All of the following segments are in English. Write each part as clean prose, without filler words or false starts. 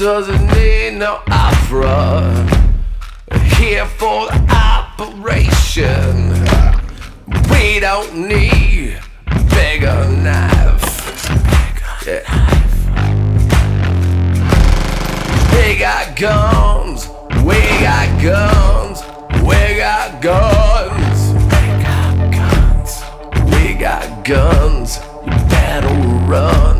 doesn't need no opera. Here for the operation. We don't need a bigger knife. Bigger knife. We got guns. We got guns. We got guns. We got guns. We got guns. You better run.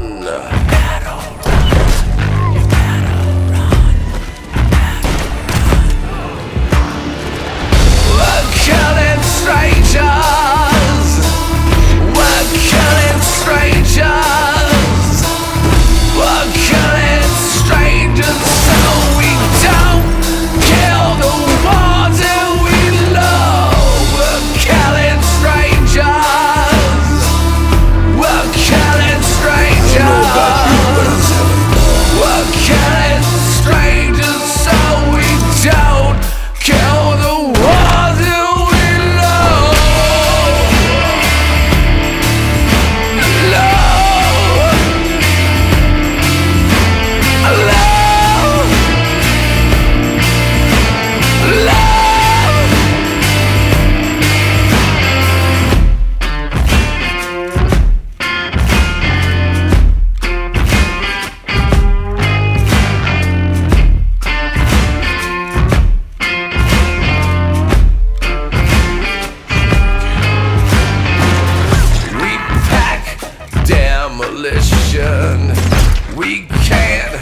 We can't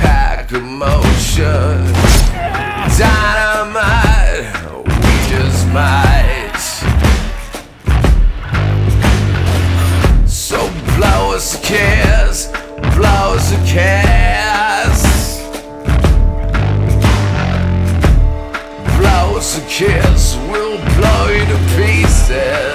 pack emotion. Dynamite, we just might. So blow us a kiss, blow us a kiss. Blow us a kiss, we'll blow you to pieces.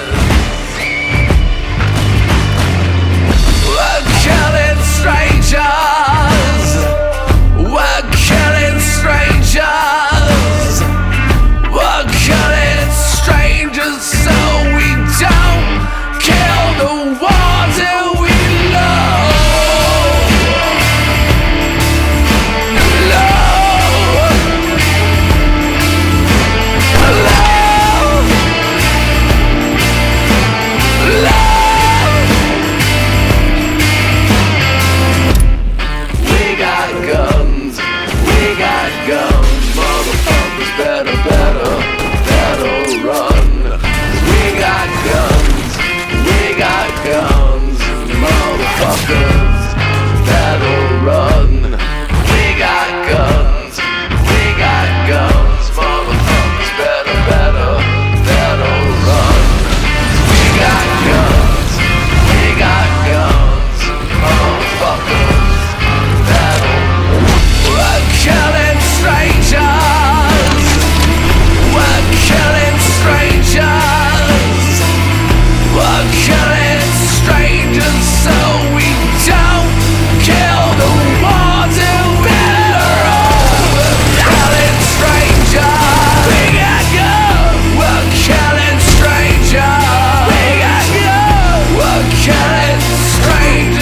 Killing strangers.